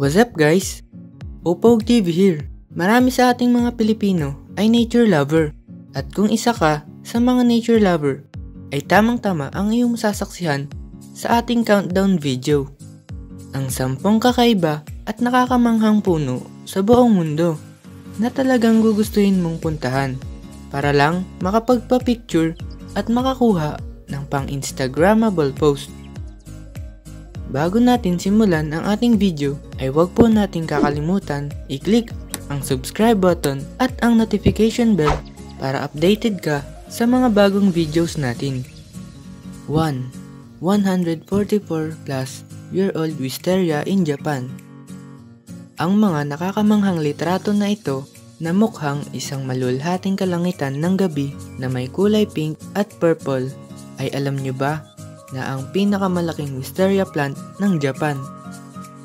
What's up guys? Opawug TV here. Marami sa ating mga Pilipino ay nature lover. At kung isa ka sa mga nature lover, ay tamang-tama ang iyong sasaksihan sa ating countdown video. Ang 10 kakaiba at nakakamanghang puno sa buong mundo na talagang gugustuhin mong puntahan para lang makapagpa-picture at makakuha ng pang-instagrammable post. Bago natin simulan ang ating video ay huwag po nating kakalimutan i-click ang subscribe button at ang notification bell para updated ka sa mga bagong videos natin. 1. 144 plus year old wisteria in Japan. Ang mga nakakamanghang litrato na ito na mukhang isang malulhating kalangitan ng gabi na may kulay pink at purple ay alam nyo ba na ang pinakamalaking wisteria plant ng Japan.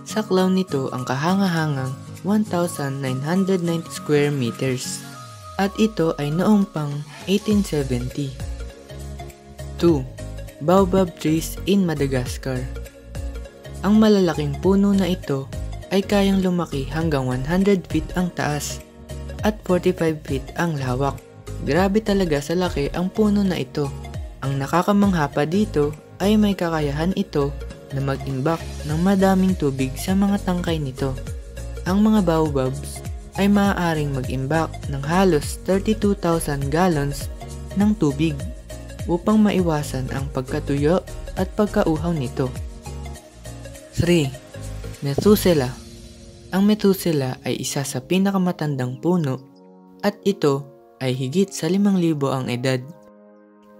Saklaw nito ang kahangahangang 1,990 square meters at ito ay noong pang 1870. 2. Baobab trees in Madagascar. Ang malalaking puno na ito ay kayang lumaki hanggang 100 feet ang taas at 45 feet ang lawak. Grabe talaga sa laki ang puno na ito. Ang nakakamangha pa dito ay may kakayahan ito na mag-imbak ng madaming tubig sa mga tangkay nito. Ang mga baobabs ay maaaring mag-imbak ng halos 32,000 gallons ng tubig upang maiwasan ang pagkatuyo at pagkauhaw nito. 3. Methusela. Ang Methusela ay isa sa pinakamatandang puno at ito ay higit sa 5,000 ang edad.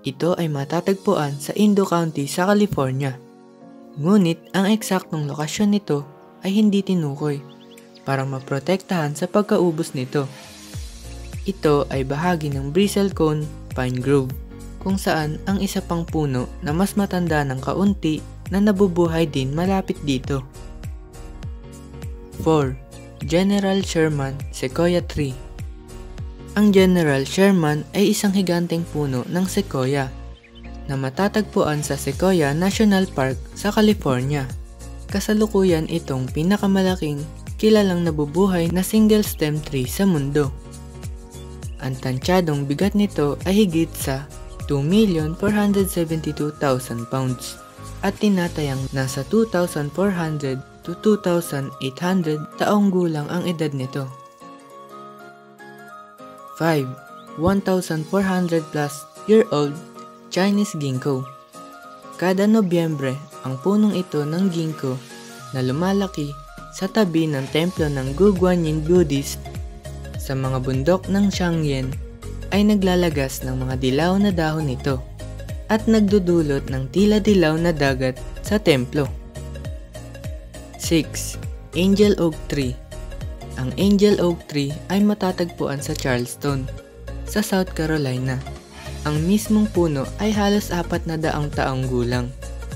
Ito ay matatagpuan sa Indo County sa California. Ngunit ang eksaktong lokasyon nito ay hindi tinukoy para maprotektahan sa pagkaubos nito. Ito ay bahagi ng Bristlecone Pine Grove kung saan ang isa pang puno na mas matanda ng kaunti na nabubuhay din malapit dito. 4. General Sherman Sequoia Tree. Ang General Sherman ay isang higanteng puno ng sequoia na matatagpuan sa Sequoia National Park sa California. Kasalukuyan itong pinakamalaking kilalang nabubuhay na single stem tree sa mundo. Ang tansyadong bigat nito ay higit sa 2,472,000 pounds at tinatayang nasa 2,400 to 2,800 taong gulang ang edad nito. 5. 1,400 plus year old Chinese ginkgo. Kada Nobyembre, ang punong ito ng ginkgo na lumalaki sa tabi ng templo ng Guanyin Buddhist sa mga bundok ng Changyan ay naglalagas ng mga dilaw na dahon nito at nagdudulot ng tila dilaw na dagat sa templo. 6. Angel Oak Tree. Ang Angel Oak Tree ay matatagpuan sa Charleston, sa South Carolina. Ang mismong puno ay halos 400 taong gulang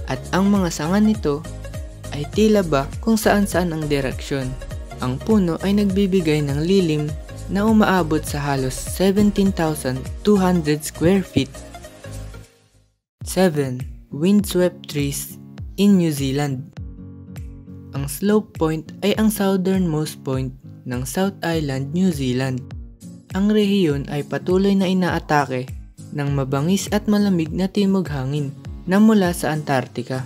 at ang mga sanga nito ay tila ba kung saan-saan ang direksyon. Ang puno ay nagbibigay ng lilim na umaabot sa halos 17,200 square feet. 7. Windswept trees in New Zealand. Ang Slope Point ay ang southernmost point ng South Island, New Zealand. Ang rehiyon ay patuloy na inaatake ng mabangis at malamig na timog hangin na mula sa Antarctica.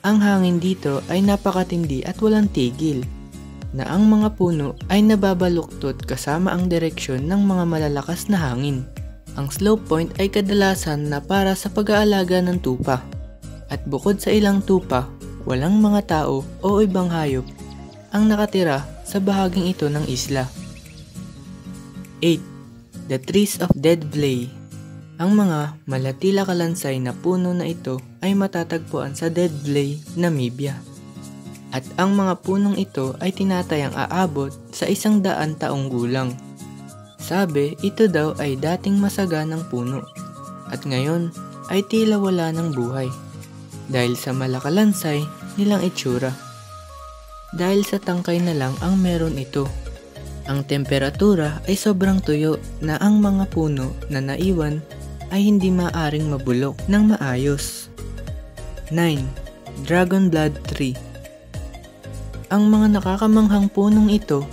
Ang hangin dito ay napakatindi at walang tigil, na ang mga puno ay nababaluktot kasama ang direksyon ng mga malalakas na hangin. Ang Slope Point ay kadalasan na para sa pag-aalaga ng tupa. At bukod sa ilang tupa, walang mga tao o ibang hayop ang nakatira sa bahaging ito ng isla. 8. The trees of Dead Blay. Ang mga malatila kalansay na puno na ito ay matatagpuan sa Dead Blay, Namibia. At ang mga punong ito ay tinatayang aabot sa 100 taong gulang. Sabi, ito daw ay dating masaganang puno at ngayon ay tila wala ng buhay dahil sa malakalansay nilang itsura. Dahil sa tangkay na lang ang meron ito. Ang temperatura ay sobrang tuyo na ang mga puno na naiwan ay hindi maaring mabulok ng maayos. 9. Dragon Blood Tree. ang mga nakakamanghang punong ito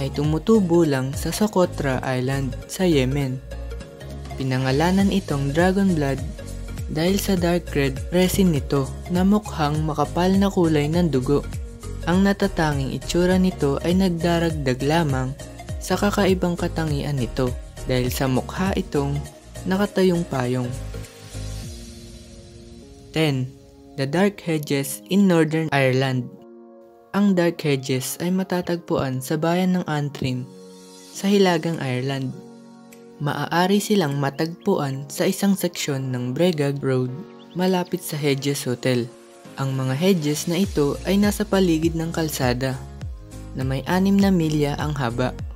ay tumutubo lang sa Socotra Island sa Yemen. Pinangalanan itong Dragon Blood dahil sa dark red resin nito na mukhang makapal na kulay ng dugo. Ang natatanging itsura nito ay nagdaragdag lamang sa kakaibang katangian nito dahil sa mukha itong nakatayong payong. 10. The Dark Hedges in Northern Ireland. Ang Dark Hedges ay matatagpuan sa bayan ng Antrim sa Hilagang Ireland. Maaari silang matagpuan sa isang seksyon ng Bregagh Road malapit sa Hedges Hotel. Ang mga hedges na ito ay nasa paligid ng kalsada na may 6 na milya ang haba.